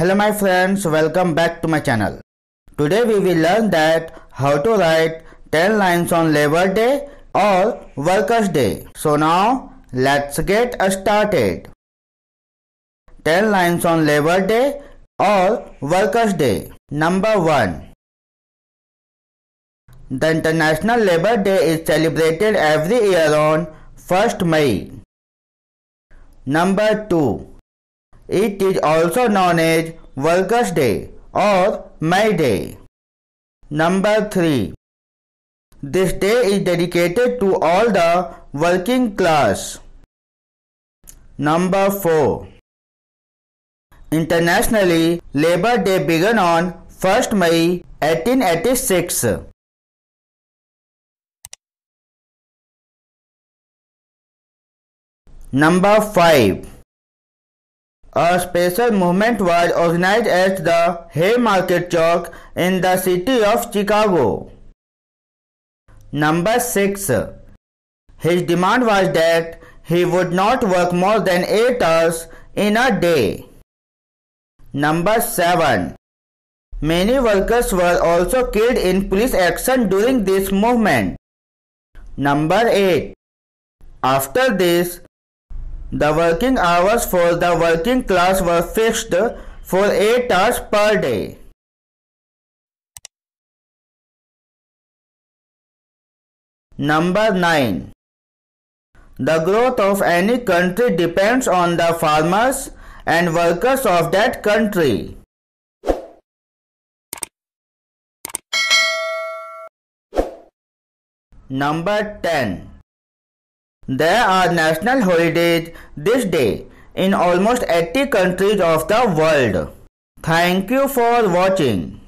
Hello my friends, welcome back to my channel. Today we will learn that how to write 10 lines on Labor Day or Workers' Day. So now let's get started. 10 lines on Labor Day or Workers' Day. Number 1. The International Labor Day is celebrated every year on 1st May. Number 2. It is also known as Workers' Day or May Day. Number 3. This day is dedicated to all the working class. Number 4. Internationally, Labor Day began on 1st May 1886. Number 5. A special movement was organized at the Haymarket Chalk in the city of Chicago. Number 6. His demand was that he would not work more than 8 hours in a day. Number 7. Many workers were also killed in police action during this movement. Number 8. After this, the working hours for the working class were fixed for 8 hours per day. Number 9. The growth of any country depends on the farmers and workers of that country. Number 10. There are national holidays this day in almost 80 countries of the world. Thank you for watching.